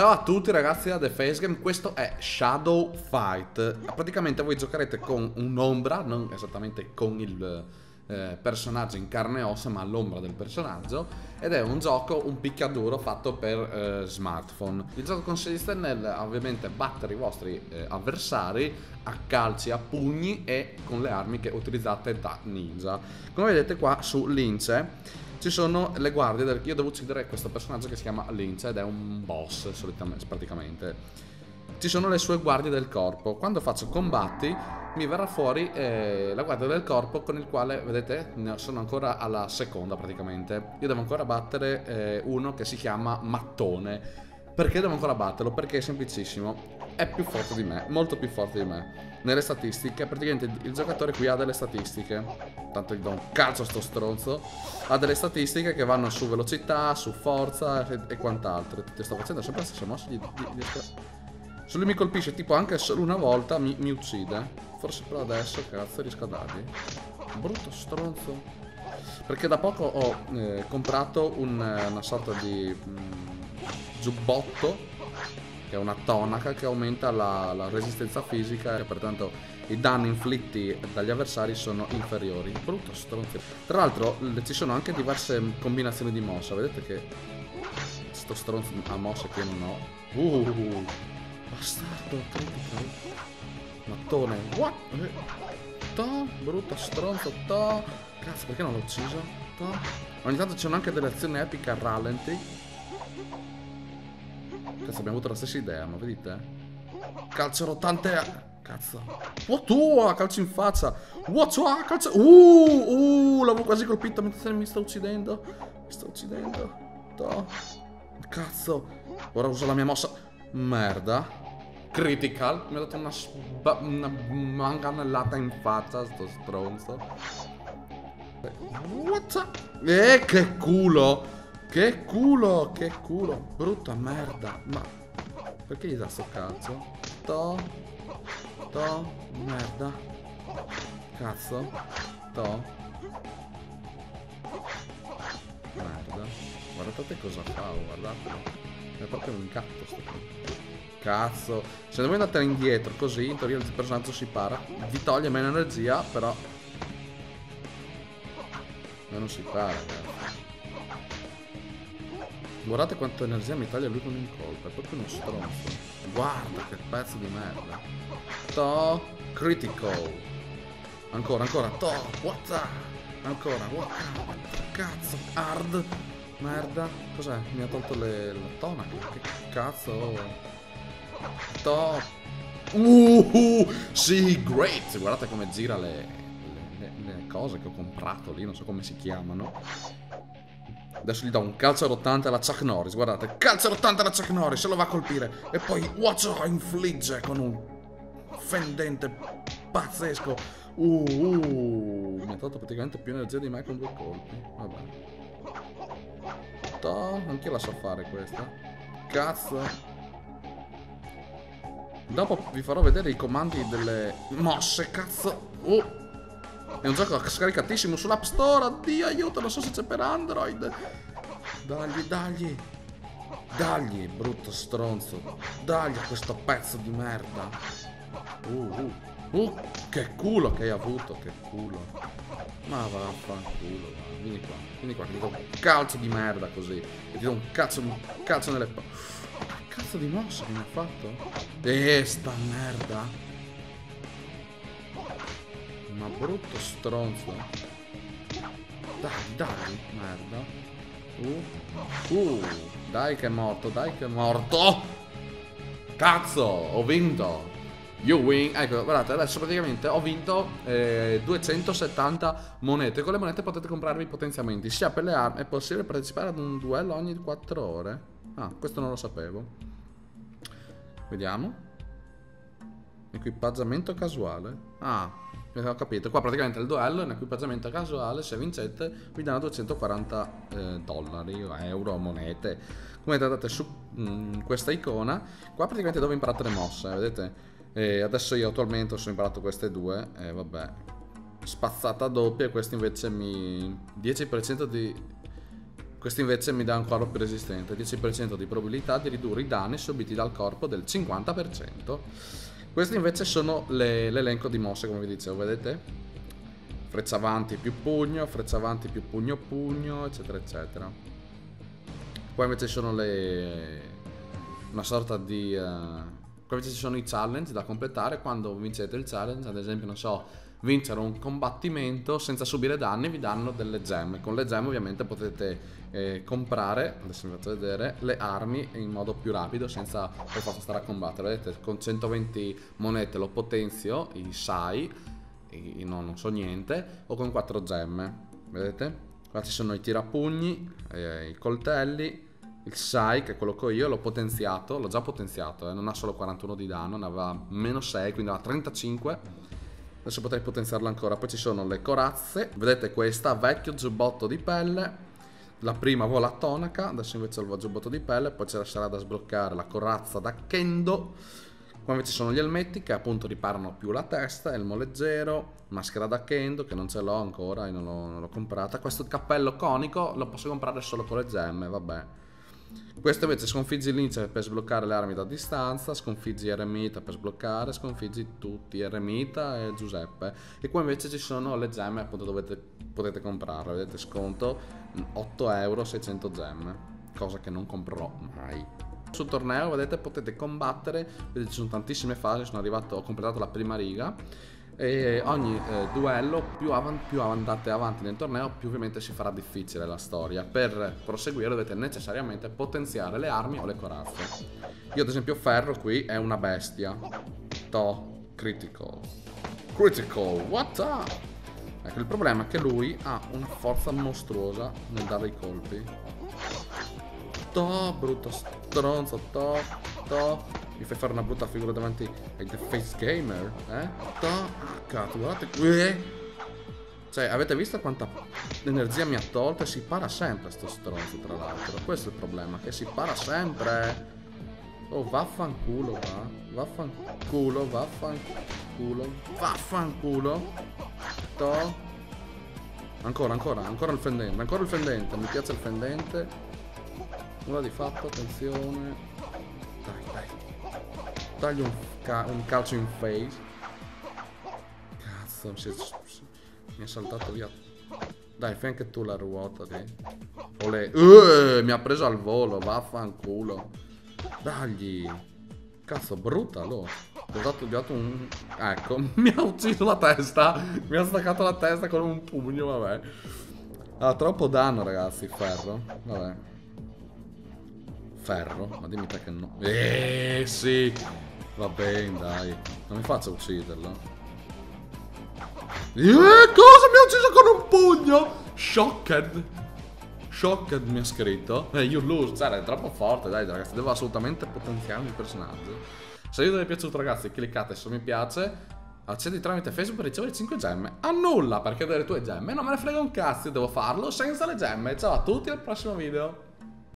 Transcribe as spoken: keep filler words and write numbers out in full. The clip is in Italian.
Ciao a tutti ragazzi da The Face Game, questo è Shadow Fight. Praticamente voi giocherete con un'ombra, non esattamente con il eh, personaggio in carne e ossa, ma l'ombra del personaggio. Ed è un gioco, un picchiaduro fatto per eh, smartphone. Il gioco consiste nel, ovviamente, battere i vostri eh, avversari a calci, a pugni e con le armi che utilizzate da ninja. Come vedete qua su Lince ci sono le guardie del... Io devo uccidere questo personaggio che si chiama Lynch ed è un boss solitamente, praticamente. Ci sono le sue guardie del corpo. Quando faccio combatti mi verrà fuori eh, la guardia del corpo, con il quale, vedete, sono ancora alla seconda praticamente. Io devo ancora battere eh, uno che si chiama Mattone. Perché devo ancora batterlo? Perché è semplicissimo. È più forte di me, molto più forte di me. Nelle statistiche, praticamente il giocatore qui ha delle statistiche. Tanto gli do un calcio a sto stronzo. Ha delle statistiche che vanno su velocità, su forza e, e quant'altro. Ti sto facendo sempre la stessa mossa. Se lui mi colpisce tipo anche solo una volta mi, mi uccide. Forse però adesso, cazzo, riesco a dargli. Brutto stronzo. Perché da poco ho eh, comprato un, una sorta di... Mh, giubbotto, che è una tonaca che aumenta la, la resistenza fisica e pertanto i danni inflitti dagli avversari sono inferiori. Brutto stronzo. Tra l'altro ci sono anche diverse combinazioni di mossa. Vedete che sto stronzo ha mossa che non ho. Uh, bastardo, critico. Mattone. What? To, brutto stronzo, to. Cazzo, perché non l'ho ucciso? To. Ogni tanto ci sono anche delle azioni epiche a rallenti. Cazzo, abbiamo avuto la stessa idea, ma vedete? Calcio rotante a... Cazzo. What? Calcio in faccia. What? Calcio... Uh, uh, l'avevo quasi colpito mentre mi sta uccidendo. Mi sta uccidendo. Toh. Cazzo. Ora uso la mia mossa. Merda. Critical. Mi ha dato una... una manganellata in faccia, sto stronzo. What? Eh, che culo. Che culo, che culo, brutta merda, ma perché gli dà sto cazzo? To, to, merda, cazzo, to, merda, guardate cosa fa, guardate, è proprio un gatto sto qui. Cazzo, se voi andate indietro così, in teoria il personaggio si para, vi toglie meno energia, però non si para, cazzo. Guardate quanta energia mi taglia lui con un colpo. È proprio uno stronzo. Guarda che pezzo di merda. To. Critical. Ancora, ancora. To. What the? Ancora. What the? Cazzo. Hard. Merda. Cos'è? Mi ha tolto le... le tonache. Che cazzo. To. Uh. Sì. Great. Guardate come gira le... le... le cose che ho comprato lì. Non so come si chiamano. Adesso gli do un calcio rotante alla Chuck Norris. Guardate, calcio rotante alla Chuck Norris. Se lo va a colpire. E poi Watcher infligge con un fendente pazzesco. Uh, uh. Mi ha dato praticamente più energia di me con due colpi. Vabbè. Toh, anch'io la so fare questa. Cazzo. Dopo vi farò vedere i comandi delle mosse. Cazzo. Uh. È un gioco scaricatissimo sull'App Store. Addio, aiuto, non so se c'è per Android. Dagli, dagli. Dagli, brutto stronzo. Dagli a questo pezzo di merda. Uh, uh, uh, che culo che hai avuto, che culo. Ma vaffanculo, va. Vieni qua, vieni qua, che ti do un calcio di merda così. E ti do un calcio, un calcio nelle... Che cazzo di mossa che mi ha fatto? E sta merda. Ma brutto stronzo. Dai, dai, merda. Uh, uh, dai che è morto, dai che è morto. Cazzo, ho vinto. You win. Ecco, guardate, adesso praticamente ho vinto eh, duecentosettanta monete. Con le monete potete comprarvi potenziamenti sia per le armi. È possibile partecipare ad un duello ogni quattro ore. Ah, questo non lo sapevo. Vediamo. Equipaggiamento casuale. Ah, ho capito, qua praticamente il duello è un equipaggiamento casuale, se vincete vi danno duecentoquaranta eh, dollari, euro, monete. Come andate su mh, questa icona, qua praticamente dove imparate le mosse, vedete? E adesso io attualmente ho imparato queste due, e eh, vabbè, spazzata doppia, e questo invece mi... dieci per cento di Questo invece mi dà un corpo più resistente, dieci per cento di probabilità di ridurre i danni subiti dal corpo del cinquanta per cento. Queste invece sono l'elenco le, di mosse, come vi dicevo, vedete? Freccia avanti più pugno, freccia avanti più pugno pugno, eccetera eccetera. Poi invece ci sono le... una sorta di... Uh... Qua invece ci sono i challenge da completare. Quando vincete il challenge, ad esempio, non so, vincere un combattimento senza subire danni, vi danno delle gemme. Con le gemme ovviamente potete eh, comprare, adesso vi faccio vedere, le armi in modo più rapido senza per forza stare a combattere. Vedete, con centoventi monete lo potenzio, i sai, i, no, non so niente, o con quattro gemme. Vedete? Qua ci sono i tirapugni, eh, i coltelli. Il sai, che è quello che ho io, l'ho potenziato, l'ho già potenziato, eh, non ha solo quarantuno di danno, ne aveva meno sei, quindi aveva trentacinque. Adesso potrei potenziarlo ancora. Poi ci sono le corazze, vedete questa, vecchio giubbotto di pelle. La prima vola tonaca, adesso invece ho il giubbotto di pelle. Poi ci sarà da sbloccare la corazza da kendo. Qua invece sono gli elmetti, che appunto riparano più la testa, elmo leggero, maschera da kendo, che non ce l'ho ancora, io non l'ho comprata. Questo cappello conico lo posso comprare solo con le gemme, vabbè. Questo invece sconfiggi l'ince per sbloccare le armi da distanza, sconfiggi Eremita per sbloccare, sconfiggi tutti, Eremita e Giuseppe. E qua invece ci sono le gemme, appunto, dove potete comprarle, vedete sconto otto euro, seicento gemme, cosa che non comprerò mai. Sul torneo, vedete, potete combattere, vedete, ci sono tantissime fasi, sono arrivato, ho completato la prima riga. E ogni eh, duello, più, av più andate avanti nel torneo, più ovviamente si farà difficile la storia. Per proseguire dovete necessariamente potenziare le armi o le corazze. Io ad esempio ferro qui è una bestia. To, critical. Critical, what up? Ecco, il problema è che lui ha una forza mostruosa nel dare i colpi. To, brutto stronzo, to, to. Mi fai fare una brutta figura davanti ai The Face Gamer, eh? Cazzo, guardate qui. Cioè, avete visto quanta energia mi ha tolto? E si para sempre sto stronzo, tra l'altro. Questo è il problema, che si para sempre. Oh, vaffanculo, va. Vaffanculo, vaffanculo, vaffanculo. To. Ancora, ancora, ancora il fendente, ancora il fendente. Mi piace il fendente. Nulla di fatto, attenzione. Dai, dai. Taglio un, ca un calcio in face. Cazzo, si è, si, mi è saltato via. Dai, fai anche tu la ruota, okay? uh, Mi ha preso al volo, vaffanculo. Dagli. Cazzo, brutta loro. Gli ho dato, gli ho dato un... Ecco, mi ha ucciso la testa. Mi ha staccato la testa con un pugno, vabbè. Ha troppo danno, ragazzi, ferro. Vabbè. Ferro? Ma dimmi te che no. Eh sì. Va bene, dai. Non mi faccio ucciderlo. Eh, cosa? Mi ha ucciso con un pugno? Shocked. Shocked mi ha scritto. Eh, you lose. Cioè, è troppo forte, dai, ragazzi. Devo assolutamente potenziare il personaggio. Se il video vi è piaciuto, ragazzi, cliccate su mi piace. Accendi tramite Facebook per ricevere cinque gemme. Annulla, perché delle tue gemme non me ne frega un cazzo. Io devo farlo senza le gemme. Ciao a tutti, al prossimo video.